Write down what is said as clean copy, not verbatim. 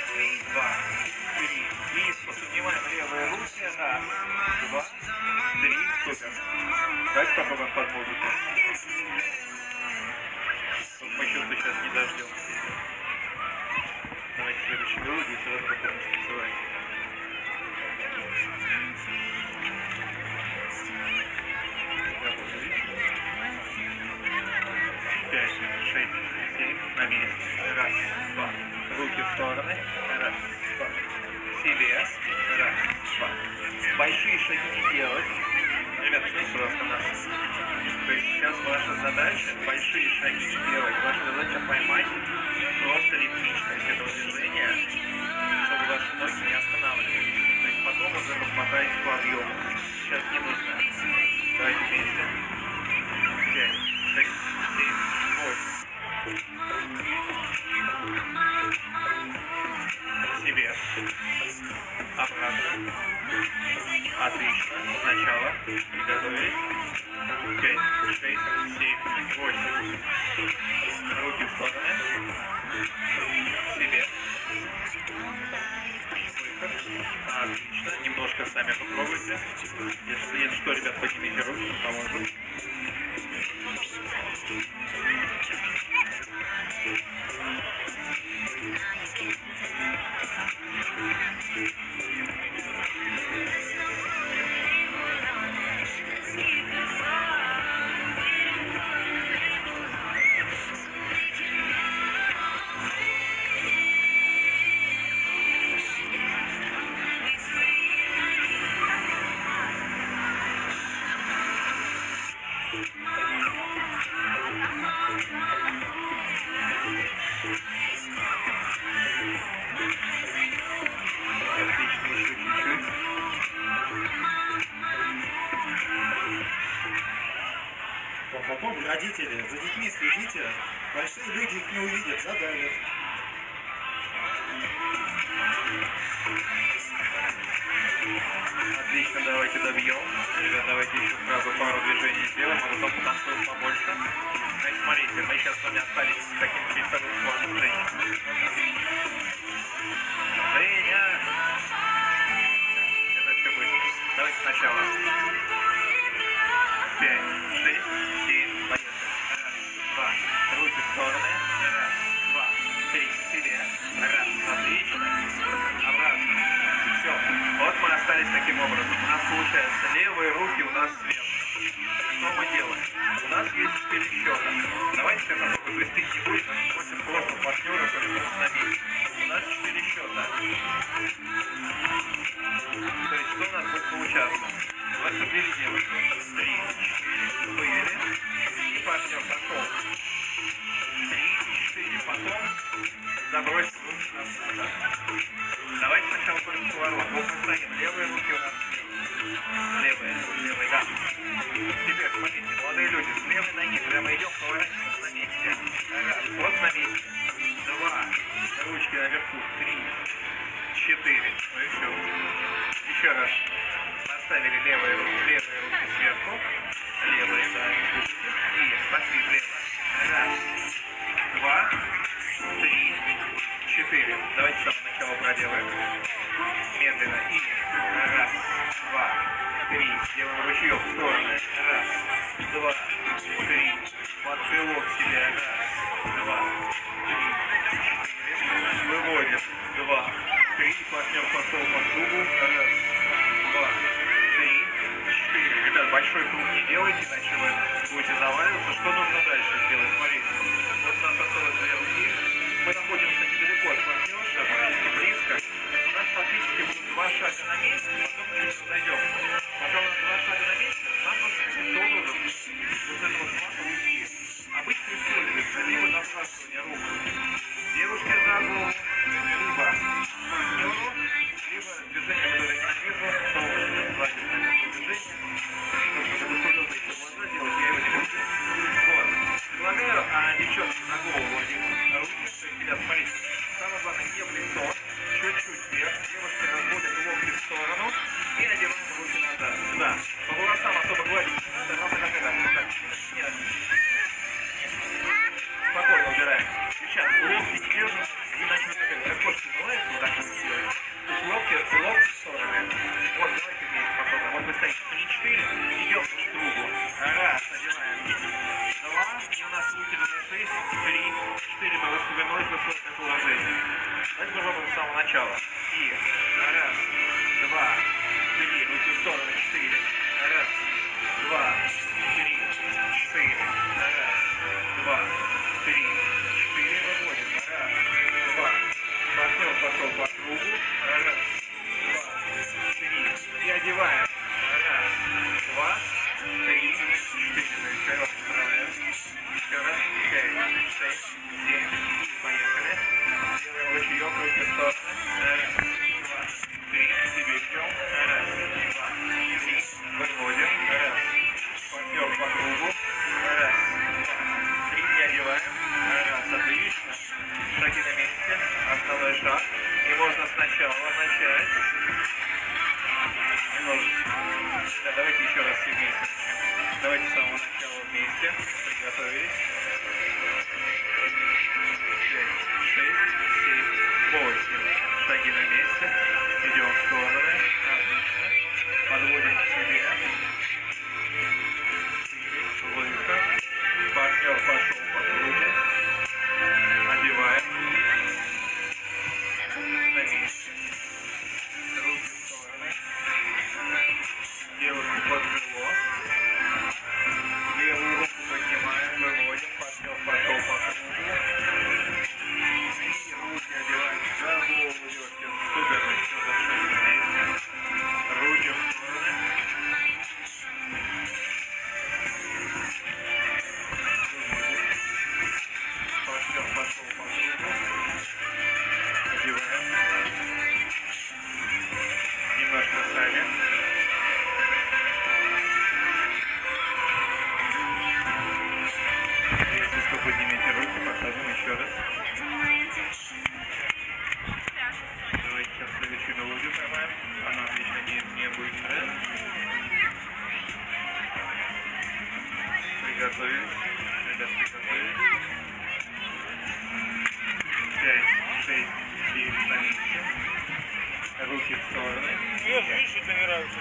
3, 2, 3. И поднимаем левые руки на 2, 3. Супер. Давайте попробуем под музыку. Мы чего-то сейчас не дождем. Давайте следующую мелодию и сразу попробуем станцевать. Руки в стороны. Раз, два. Себе. Раз, два. Большие шаги не делать. Ребята, смотрите, просто нас. То есть сейчас ваша задача — большие шаги не делать. Ваша задача — поймать просто ритмичность этого движения, чтобы ваши ноги не останавливались. То есть потом уже размотаете по объему. Сейчас не нужно. Давайте вместе. 5, 6, 7, 8. Себе. Обратно. Отлично. Сначала. Приготовились. 5, 6, 7, 8. Руки в стороны. Себе. Отлично. Немножко сами попробуйте. Если нет, что, ребят, поднимите руки, поможет. Родители, за детьми следите, большие люди их не увидят, задавят. Отлично, давайте добьем. Ребят, давайте еще сразу пару движений сделаем, а потом потанцуем побольше. Значит, смотрите, мы сейчас с вами остались с каким-то весовым слоном женщин. Женя! Это все будет. Давайте сначала. 5, 6, 7. Поехали. 1, 2. Руки в стороны. 1, 2, 3. Себе. 1, отлично. Обратно. Все. Вот мы остались таким образом. У нас получается левые руки у нас сверху. Что мы делаем? У нас есть теперь еще одна. Давайте сейчас попробуем выстыть не будет. Просим просто партнера, который нас набил. У нас 4 счета. То есть что у нас будет получаться? Давайте теперь делаем. 3, 4. Вывели. И партнер пошел. 3, 4. Потом забросим руки на сюда. Давайте сначала только поворот. Вот мы стоим. Левые руки у нас сверху. Левые, да. Теперь, смотрите, молодые люди, с левой ноги прямо идем, поворачиваемся на месте. Раз, вот на месте. 2, ручки наверху. 3, 4. Ну и все. Еще раз. Поставили левые руки сверху. Левые, да. И пошли влево. 1, 2, 3, 4. Давайте с самого начала проделаем. Медленно. И 1, 2, 3. Делаем ручьем в стороны. 1, 2, 3. Подпилок себе. 1, 2, 3, 4. Выводим. 2, 3. Партнер пошел по кругу. 1, 2, 3, 4. Ребят, большой круг не делайте, иначе вы будете заваливаться. Что нужно дальше сделать? Смотрите. Вот у нас осталось 2 руки. Мы находимся недалеко от партнерша, практически близко. У нас фактически будут 2 шага на месте, потом чуть зайдем. Потом у нас 2 шага на месте, нам нужно долго вот этого смака уйти. Обычно используется либо забрасывание рук девушки за голову, либо партнеру, либо движение, которое я вижу, солнечное движение. Предлагаю, девчонки, на голову, руки, смотрите, самое главное, не близко. начала. И раз, два, три, руки в сторону, четыре. Раз, два, три, четыре. Раз, два, три, четыре. Выходим. Раз, два. Партнер пошел по кругу. Раз, два, три. И одеваем. Раз, два, три, четыре. Еще раз поправляем. Еще раз. Пять, шесть, семь. Поехали. Делаем ручеек, руки в сторону. Раз, два, три. К себе ждем. Раз, два, три. Выходим. Раз. Партнер по кругу. Раз, два, три. Не одеваем. Раз. Отлично. Шаги на месте. Основной шаг. И можно сначала начать. Немножечко. Да, давайте еще раз все вместе. Давайте с самого начала вместе. Приготовились. 5, 6, 7, 8. Шаги на месте. Идем в стороны. Отлично. Подводим к себе. 4. Улыбка. Партнер пошел по кругу. Одеваем. На месте. Руки в стороны. Девушку под крыло. Левую руку поднимаем. Выводим. Партнер пошел по кругу. И руки одеваем. Голову дёртим. Супер. Еще зашли вместе. Руки в стороны. Партнер пошел по кругу. Одеваем. Немножко сами. Поднимите руки, покажем еще раз. Давайте сейчас следующую мелодию поймаем. Она отлично не будет стресс. Приготовились. Ребят, приготовились. 5, 6, 7 на месте. Руки в стороны. Вверх, вниз, это не нравится.